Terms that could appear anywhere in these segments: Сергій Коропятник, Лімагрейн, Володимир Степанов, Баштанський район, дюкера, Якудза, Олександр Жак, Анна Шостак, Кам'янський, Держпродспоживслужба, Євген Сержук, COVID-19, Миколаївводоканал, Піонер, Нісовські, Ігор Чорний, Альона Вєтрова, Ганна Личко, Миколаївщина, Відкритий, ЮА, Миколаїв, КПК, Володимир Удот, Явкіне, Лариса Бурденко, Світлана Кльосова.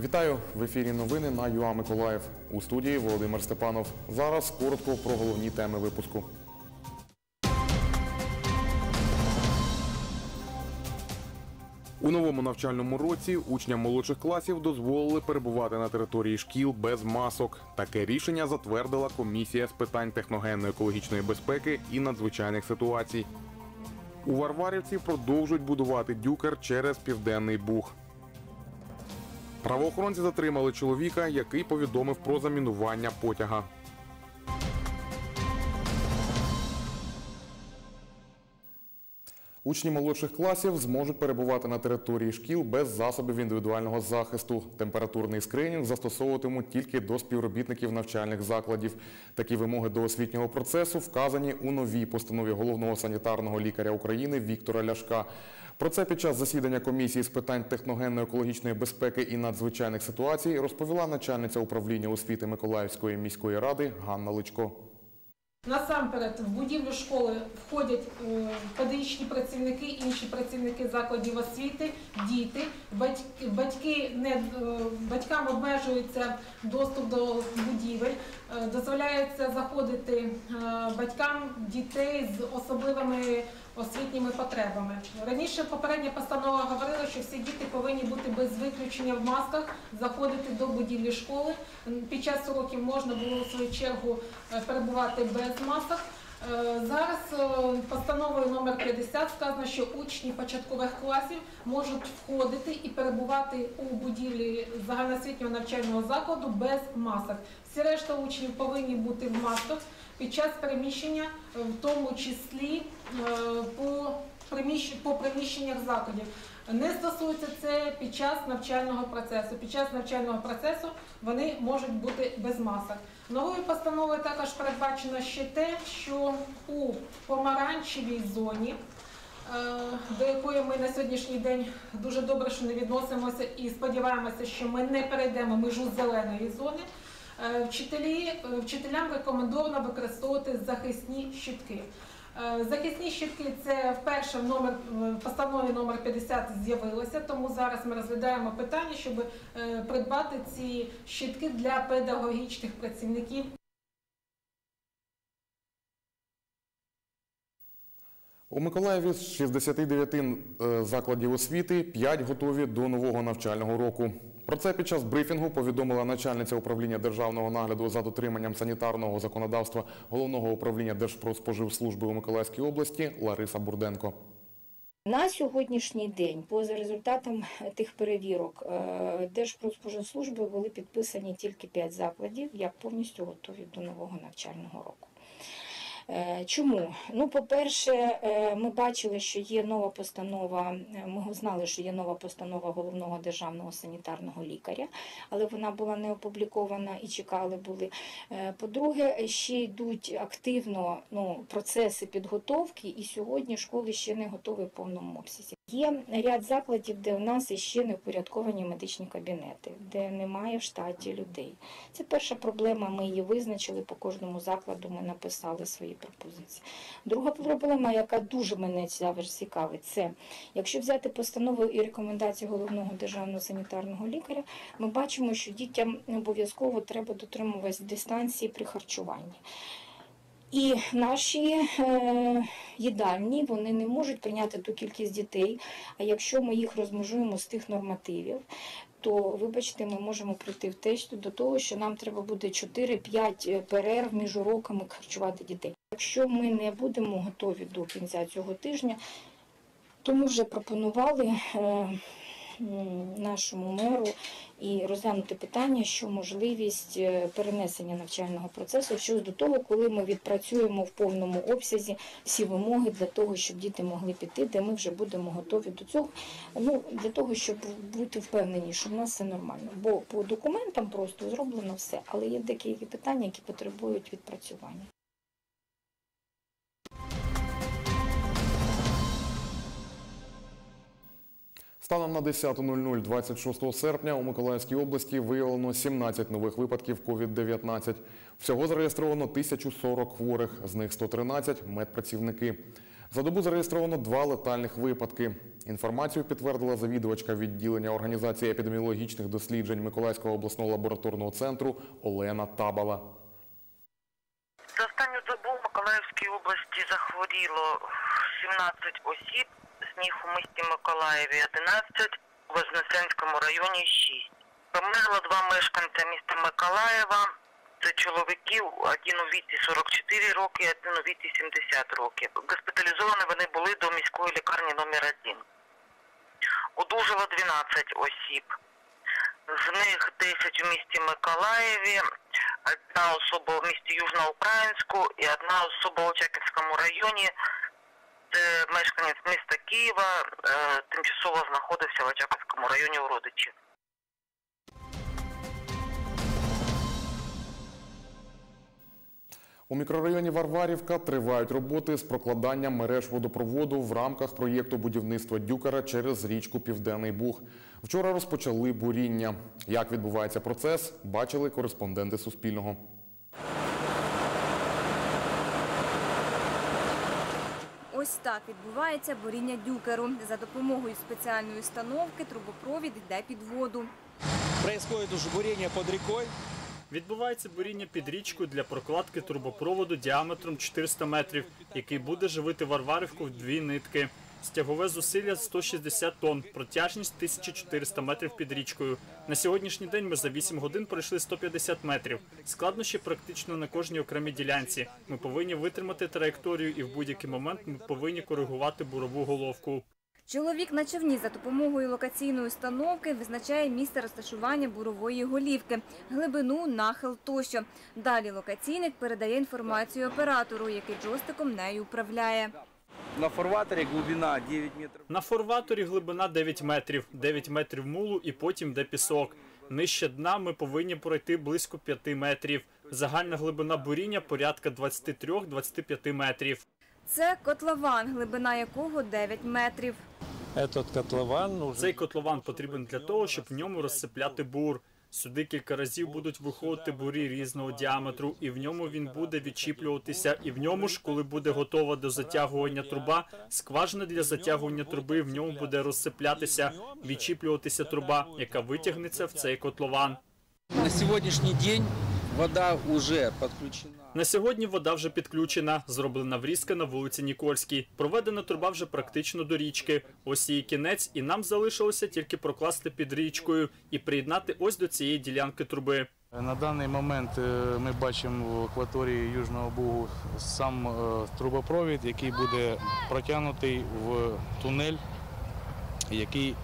Вітаю! В ефірі новини на ЮА Миколаїв. У студії Володимир Степанов. Зараз коротко про головні теми випуску. У новому навчальному році учням молодших класів дозволили перебувати на території шкіл без масок. Таке рішення затвердила комісія з питань техногенно-екологічної безпеки і надзвичайних ситуацій. У Варварівці продовжують будувати дюкер через Південний Буг. Правоохоронці затримали чоловіка, який повідомив про замінування потяга. Учні молодших класів зможуть перебувати на території шкіл без засобів індивідуального захисту. Температурний скринінг застосовуватимуть тільки до співробітників навчальних закладів. Такі вимоги до освітнього процесу вказані у новій постанові головного санітарного лікаря України Віктора Ляшка. Про це під час засідання комісії з питань техногенно-екологічної безпеки і надзвичайних ситуацій розповіла начальниця управління освіти Миколаївської міської ради Ганна Личко. Насамперед, в будівлю школи входять педагогічні працівники, інші працівники закладів освіти, діти, батькам обмежується доступ до будівель, дозволяється заходити батькам дітей з особливими освітніми потребами. Раніше попередня постанова говорила, що всі діти повинні бути без виключення в масках, заходити до будівлі школи. Під час уроків можна було, в свою чергу, перебувати без масок. Зараз постановою номер 50 сказано, що учні початкових класів можуть входити і перебувати у будівлі загальноосвітнього навчального закладу без масок. Всі решта учнів повинні бути в масках під час переміщення, в тому числі по приміщеннях закладів. Не стосується це під час навчального процесу. Під час навчального процесу вони можуть бути без масок. Новою постановою також передбачено ще те, що у помаранчевій зоні, до якої ми на сьогоднішній день дуже добре що не відносимося і сподіваємося, що ми не перейдемо межу зеленої зони, вчителям рекомендовано використовувати захисні щитки. Захисні щитки – це вперше в постанові номер 50 з'явилося, тому зараз ми розглядаємо питання, щоб придбати ці щитки для педагогічних працівників. У Миколаєві з 69 закладів освіти 5 готові до нового навчального року. Про це під час брифінгу повідомила начальниця управління державного нагляду за дотриманням санітарного законодавства Головного управління Держпродспоживслужби у Миколаївській області Лариса Бурденко. На сьогоднішній день, поза результатам тих перевірок, Держпродспоживслужби були підписані тільки 5 закладів, як повністю готові до нового навчального року. Чому? Ну, по-перше, ми бачили, що є нова постанова, ми знали, що є нова постанова головного державного санітарного лікаря, але вона була не опублікована і чекали були. По-друге, ще йдуть активно процеси підготовки, і сьогодні школи ще не готові в повному обсязі. Є ряд закладів, де у нас ще не впорядковані медичні кабінети, де немає в штаті людей. Це перша проблема, ми її визначили, по кожному закладу ми написали свої пропозиції. Друга проблема, яка дуже мене цікавить, це якщо взяти постанову і рекомендації головного державного санітарного лікаря, ми бачимо, що дітям обов'язково треба дотримуватися дистанції при харчуванні. І наші їдальні, вони не можуть прийняти ту кількість дітей, а якщо ми їх розмежуємо з тих нормативів, то, вибачте, ми можемо прийти в те, що до того, що нам треба буде 4-5 перерв між уроками харчувати дітей. Якщо ми не будемо готові до кінця цього тижня, то ми вже пропонували нашому меру і розглянути питання, що можливість перенесення навчального процесу щодо того, коли ми відпрацюємо в повному обсязі всі вимоги для того, щоб діти могли піти, де ми вже будемо готові до цього, для того, щоб бути впевнені, що в нас все нормально. Бо по документам просто зроблено все, але є деякі питання, які потребують відпрацювання. Станом на 10:00 26 серпня у Миколаївській області виявлено 17 нових випадків COVID-19. Всього зареєстровано 1040 хворих, з них 113 – медпрацівники. За добу зареєстровано 2 летальних випадки. Інформацію підтвердила завідувачка відділення організації епідеміологічних досліджень Миколаївського обласного лабораторного центру Олена Табала. За останню добу в Миколаївській області захворіло 17 осіб, з них у місті Миколаєві 11, у Вознесенському районі 6. Померло 2 мешканця міста Миколаєва. Це чоловіків, один у віці 44 роки, один у віці 70 років. Госпіталізовані вони були до міської лікарні номер 1. Одужало 12 осіб. З них 10 у місті Миколаєві, 1 особа в місті Южноукраїнську і 1 особа в Очаківському районі. Це мешканець міста Києва, тимчасово знаходився в Очаківському районі у родичів. У мікрорайоні Варварівка тривають роботи з прокладання мереж водопроводу в рамках проєкту будівництва дюкера через річку Південний Буг. Вчора розпочали буріння. Як відбувається процес, бачили кореспонденти Суспільного. Ось так відбувається буріння дюкеру. За допомогою спеціальної установки трубопровід йде під воду. Відбувається буріння під рікою. Відбувається буріння під річку для прокладки трубопроводу діаметром 400 метрів, який буде живити Варварівку в 2 нитки. Стягове зусилля – 160 тонн, протяжність – 1400 метрів під річкою. На сьогоднішній день ми за 8 годин пройшли 150 метрів. Складнощі практично на кожній окремій ділянці. Ми повинні витримати траєкторію і в будь-який момент ми повинні коригувати бурову головку. Чоловік на човні за допомогою локаційної установки визначає місце розташування бурової голівки, глибину, нахил тощо. Далі локаційник передає інформацію оператору, який джойстиком нею управляє. На форваторі глибина 9 метрів, 9 метрів мулу і потім де пісок. Нижче дна ми повинні пройти близько 5 метрів. Загальна глибина буріння – порядка 23-25 метрів. Це котлован, глибина якого 9 метрів. Цей котлован потрібен для того, щоб в ньому розсипляти бур. Сюди кілька разів будуть виходити бурі різного діаметру, і в ньому він буде відчіплюватися. І в ньому ж, коли буде готова до затягування труба, скважина для затягування труби в ньому буде розсиплятися, відчіплюватися труба, яка витягнеться в цей котлован. На сьогоднішній день вода вже підключена. На сьогодні вода вже підключена, зроблена врізка на вулиці Нікольській. Проведена труба вже практично до річки. Ось її кінець, і нам залишилося тільки прокласти під річкою і приєднати ось до цієї ділянки труби. На даний момент ми бачимо в акваторії Южного Бугу сам трубопровід, який буде протягнутий в тунель, який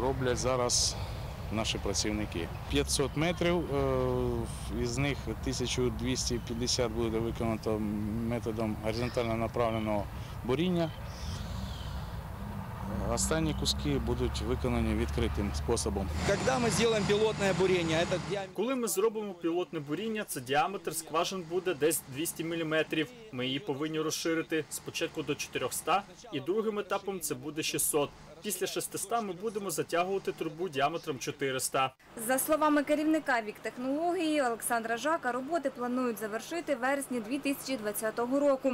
роблять зараз наші працівники. 500 метрів, із них 1250 буде виконано методом горизонтально направленого буріння. Останні куски будуть виконані відкритим способом. Коли ми зробимо пілотне буріння, це діаметр скважин буде десь 200 мм. Ми її повинні розширити спочатку до 400, і другим етапом це буде 600. Після 600 ми будемо затягувати трубу діаметром 400. За словами керівника Вік технології Олександра Жака, роботи планують завершити в вересні 2020 року.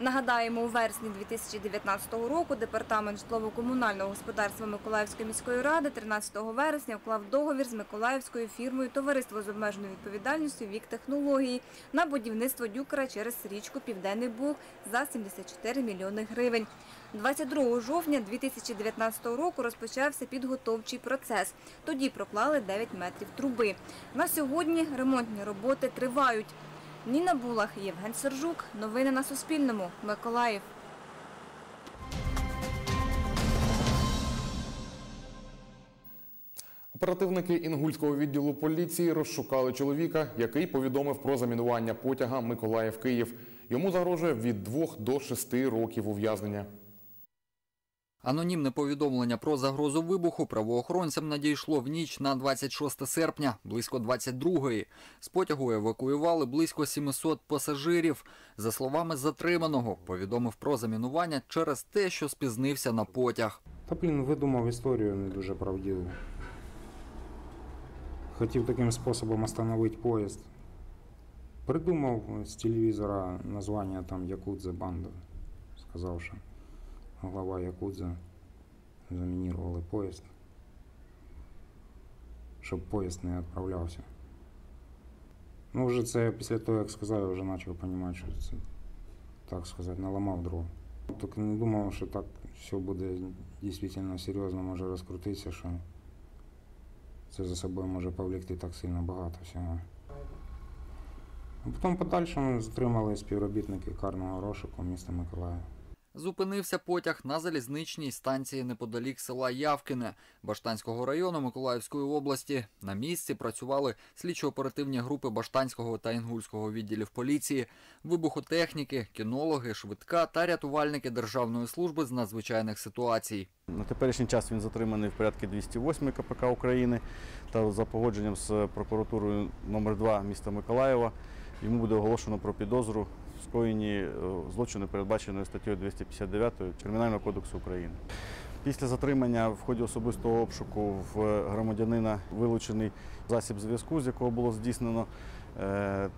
Нагадаємо, у вересні 2019 року Департамент житлово-комунального господарства Миколаївської міської ради 13 вересня уклав договір з миколаївською фірмою «Товариство з обмеженою відповідальністю Вік технології» на будівництво дюкера через річку Південний Буг за 74 мільйони гривень. 22 жовтня 2019 року розпочався підготовчий процес. Тоді проклали 9 метрів труби. На сьогодні ремонтні роботи тривають. Ніна Булах, Євген Сержук. Новини на Суспільному. Миколаїв. Оперативники Інгульського відділу поліції розшукали чоловіка, який повідомив про замінування потяга Миколаїв-Київ. Йому загрожує від 2 до 6 років ув'язнення. Анонімне повідомлення про загрозу вибуху правоохоронцям надійшло в ніч на 26 серпня, близько 22-ї. З потягу евакуювали близько 700 пасажирів. За словами затриманого, повідомив про замінування через те, що спізнився на потяг. Та, видумав історію не дуже правдиву. Хотів таким способом остановити поїзд. Придумав з телевізора названня там «Якудзе банда». сказав, що глава якудза замінірували поїзд, щоб поїзд не відправлявся. Ну, вже це після того, як сказав, я вже почав розуміти, що це, так сказати, наламав дров. Тільки не думав, що так все буде дійсно серйозно, може розкрутитися, що це за собою може повлікти так сильно багато всього. А потім подальшому затримали співробітники карного розшуку міста Миколаєва. Зупинився потяг на залізничній станції неподалік села Явкіне Баштанського району Миколаївської області. На місці працювали слідчо-оперативні групи Баштанського та Інгульського відділів поліції, вибухотехніки, кінологи, швидка та рятувальники Державної служби з надзвичайних ситуацій. На теперішній час він затриманий в порядку 208 КПК України та за погодженням з прокуратурою номер 2 міста Миколаєва йому буде оголошено про підозру в скоєнні злочину, передбаченої статтею 259 Кримінального кодексу України. Після затримання в ході особистого обшуку в громадянина вилучений засіб зв'язку, з якого було здійснено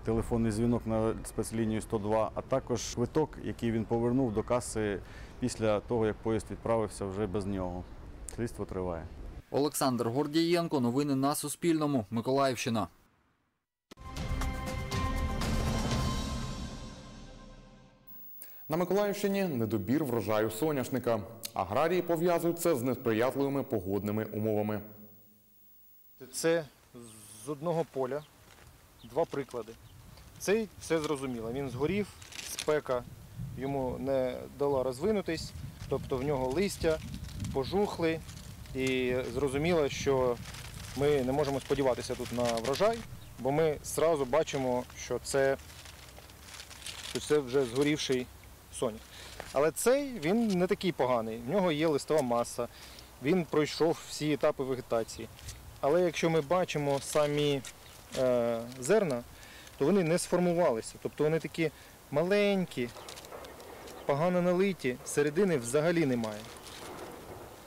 телефонний дзвінок на спецлінію 102, а також квиток, який він повернув до каси після того, як поїзд відправився вже без нього. Слідство триває. Олександр Гордієнко, новини на Суспільному, Миколаївщина. На Миколаївщині недобір врожаю соняшника. Аграрії пов'язують це з несприятливими погодними умовами. Це з одного поля два приклади. Цей все зрозуміло. Він згорів, спека йому не дала розвинутись, тобто в нього листя пожухли. І зрозуміло, що ми не можемо сподіватися тут на врожай, бо ми одразу бачимо, що це вже згорівший соняк. Але цей, він не такий поганий, в нього є листова маса, він пройшов всі етапи вегетації. Але якщо ми бачимо самі зерна, то вони не сформувалися, тобто вони такі маленькі, погано налиті, середини взагалі немає.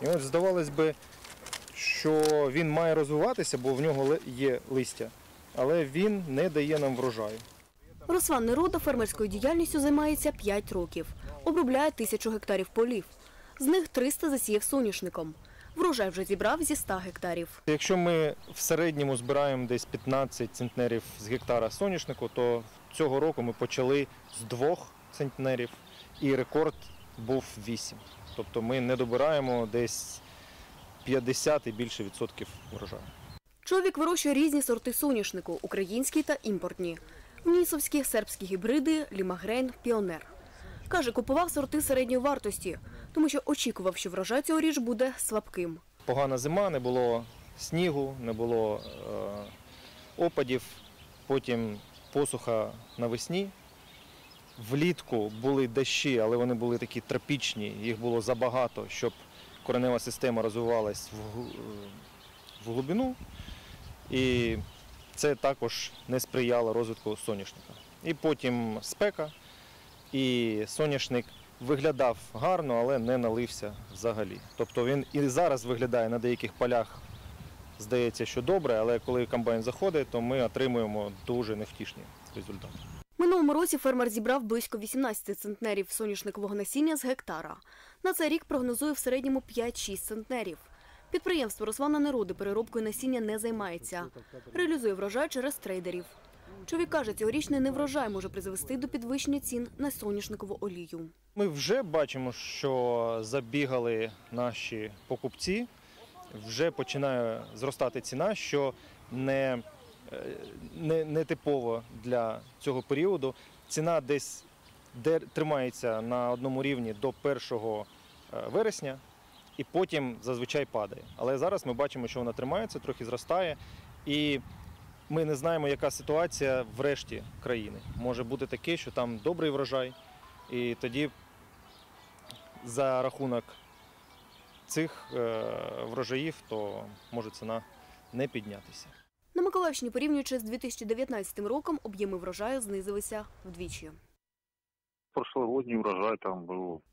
І от здавалось би, що він має розвиватися, бо в нього є листя, але він не дає нам врожаю. Рослан Нерода фермерською діяльністю займається 5 років. Обробляє 1000 гектарів полів. З них 300 засіяв соняшником. Врожай вже зібрав зі 100 гектарів. Якщо ми в середньому збираємо десь 15 центнерів з гектара соняшнику, то цього року ми почали з 2 центнерів і рекорд був 8. Тобто ми не добираємо десь 50 і більше відсотків врожаю. Чоловік вирощує різні сорти соняшнику – українські та імпортні. Нісовські, сербські гібриди, Лімагрейн, Піонер. Каже, купував сорти середньої вартості, тому що очікував, що врожай цьогоріч буде слабким. Погана зима, не було снігу, не було опадів, потім посуха навесні. Влітку були дощі, але вони були такі тропічні, їх було забагато, щоб коренева система розвивалась в глибину. І це також не сприяло розвитку соняшника. І потім спека, і соняшник виглядав гарно, але не налився взагалі. Тобто він і зараз виглядає на деяких полях, здається, що добре, але коли комбайн заходить, то ми отримуємо дуже невтішні результати. Минулому році фермер зібрав близько 18 центнерів соняшникового насіння з гектара. На цей рік прогнозує в середньому 5-6 центнерів. Підприємство Рослана Нероди переробкою насіння не займається. Реалізує врожай через трейдерів. Чоловік каже, цьогорічний неврожай може призвести до підвищення цін на соняшникову олію. Ми вже бачимо, що забігали наші покупці, вже починає зростати ціна, що не типово для цього періоду. Ціна десь тримається на одному рівні до 1 вересня. І потім зазвичай падає. Але зараз ми бачимо, що вона тримається, трохи зростає. І ми не знаємо, яка ситуація в решті країни. Може бути таке, що там добрий врожай. І тоді за рахунок цих врожаїв, то може ціна не піднятися. На Миколаївщині, порівнюючи з 2019 роком, об'єми врожаю знизилися вдвічі.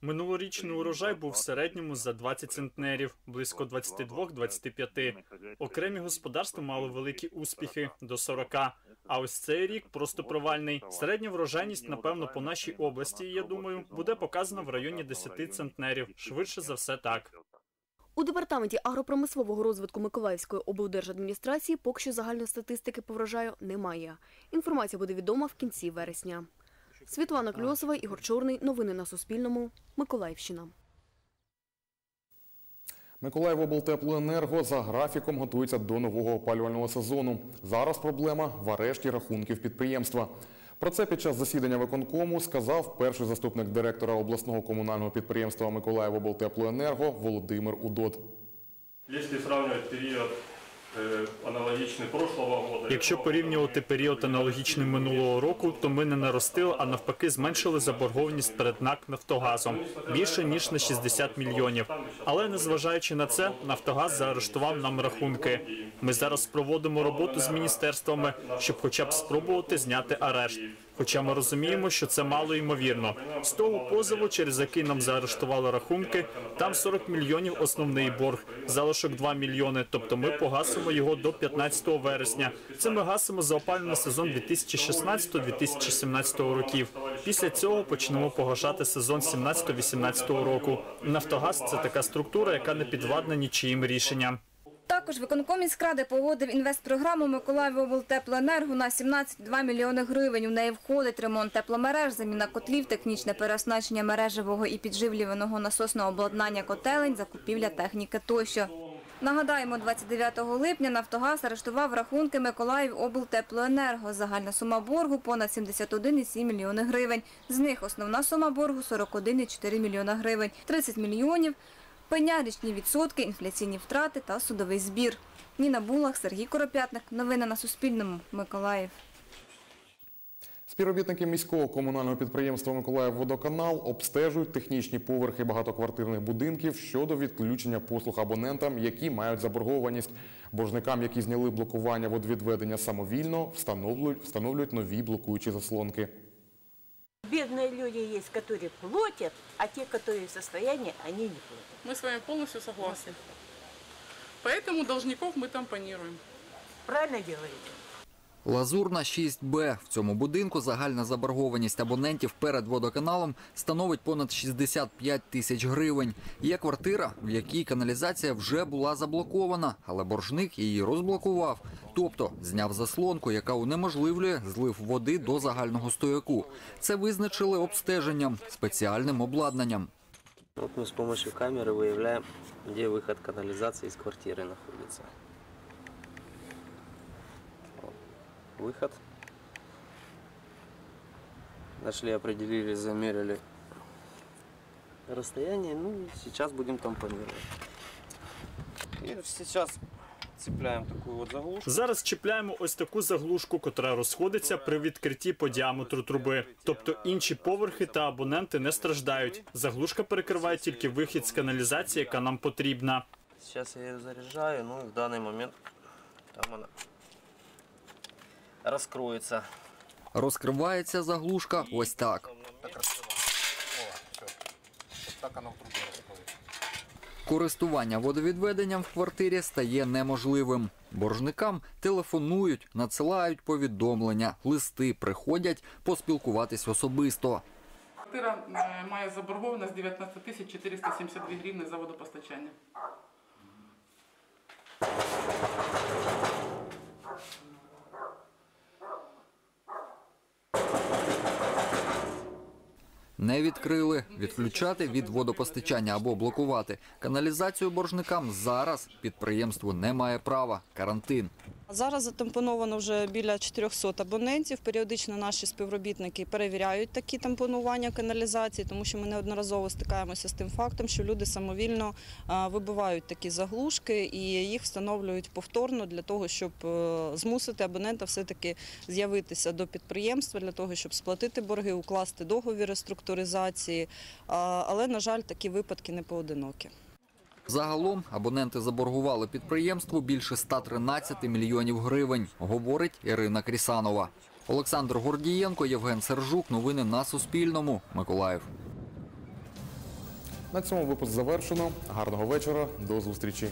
Минулорічний урожай був в середньому за 20 центнерів, близько 22-25. Окремі господарства мали великі успіхи – до 40. А ось цей рік просто провальний. Середня врожайність, напевно, по нашій області, я думаю, буде показана в районі 10 центнерів. Швидше за все так. У департаменті агропромислового розвитку Миколаївської облдержадміністрації поки що загальної статистики по врожаю немає. Інформація буде відома в кінці вересня. Світлана Кльосова, Ігор Чорний. Новини на Суспільному. Миколаївщина. Миколаївоблтеплоенерго за графіком готується до нового опалювального сезону. Зараз проблема в арешті рахунків підприємства. Про це під час засідання виконкому сказав перший заступник директора обласного комунального підприємства Миколаївоблтеплоенерго Володимир Удот. Якщо порівнювати період Якщо порівнювати період аналогічний минулого року, то ми не наростили, а навпаки зменшили заборгованість перед НАК «Нафтогазом» більше, ніж на 60 мільйонів. Але, незважаючи на це, «Нафтогаз» заарештував нам рахунки. Ми зараз проводимо роботу з міністерствами, щоб хоча б спробувати зняти арешт. Хоча ми розуміємо, що це мало ймовірно. З того позову, через який нам заарештували рахунки, там 40 мільйонів основний борг, залишок 2 мільйони, тобто ми погасимо його до 15 вересня. Це ми гасимо за опалювальний сезон 2016-2017 років. Після цього почнемо погашати сезон 2017-2018 року. «Нафтогаз» – це така структура, яка не підвладна нічиїм рішенням. Також виконком міськради погодив інвестпрограму «Миколаївоблтеплоенерго» на 17,2 мільйони гривень. У неї входить ремонт тепломереж, заміна котлів, технічне переоснащення мережевого і підживлюваного насосного обладнання котелень, закупівля техніки тощо. Нагадаємо, 29 липня «Нафтогаз» арештував рахунки «Миколаївоблтеплоенерго». Загальна сума боргу – понад 71,7 мільйони гривень. З них основна сума боргу – 41,4 мільйона гривень, 30 мільйонів – пеня, річні відсотки, інфляційні втрати та судовий збір. Ніна Булах, Сергій Коропятник. Новини на Суспільному. Миколаїв. Співробітники міського комунального підприємства «Миколаївводоканал» обстежують технічні поверхи багатоквартирних будинків щодо відключення послуг абонентам, які мають заборгованість. Боржникам, які зняли блокування водовідведення самовільно, встановлюють нові блокуючі заслонки. Бедные люди есть, которые платят, а те, которые в состоянии, они не платят. Мы с вами полностью согласны. Поэтому должников мы тампонируем. Правильно делаете? Лазурна, 6Б. В цьому будинку загальна заборгованість абонентів перед водоканалом становить понад 65 тисяч гривень. Є квартира, в якій каналізація вже була заблокована, але боржник її розблокував. Тобто зняв заслонку, яка унеможливлює злив води до загального стояку. Це визначили обстеженням, спеціальним обладнанням. От ми з допомогою камери виявляємо, де вихід каналізації з квартири знаходиться. Выход. Нашли, определили, замерили расстояние. Ну, сейчас будем тампонировать. И сейчас цепляем такую вот заглушку. Зараз чіпляємо ось таку заглушку, котра розходиться при відкритті по діаметру труби. Тобто інші поверхи та абоненти не страждають. Заглушка перекриває тільки вихід з каналізації, яка нам потрібна. Зараз я її заряджаю, ну і в даний момент там вона... розкроється. Розкривається заглушка ось так. Користування водовідведенням в квартирі стає неможливим. Боржникам телефонують, надсилають повідомлення, листи, приходять поспілкуватись особисто. Квартира має заборгованість 19 тисяч 472 гривні за водопостачання. Не відкрили. Відключати від водопостачання або блокувати каналізацію боржникам зараз підприємство не має права. Карантин. Зараз затампоновано вже біля 400 абонентів. Періодично наші співробітники перевіряють такі тампонування каналізації, тому що ми неодноразово стикаємося з тим фактом, що люди самовільно вибивають такі заглушки і їх встановлюють повторно для того, щоб змусити абонента все-таки з'явитися до підприємства, для того, щоб сплатити борги, укласти договір реструктуризації. Але, на жаль, такі випадки не поодинокі. Загалом абоненти заборгували підприємству більше 113 мільйонів гривень, говорить Ірина Крісанова. Олександр Гордієнко, Євген Сержук. Новини на Суспільному. Миколаїв. На цьому випуск завершено. Гарного вечора. До зустрічі.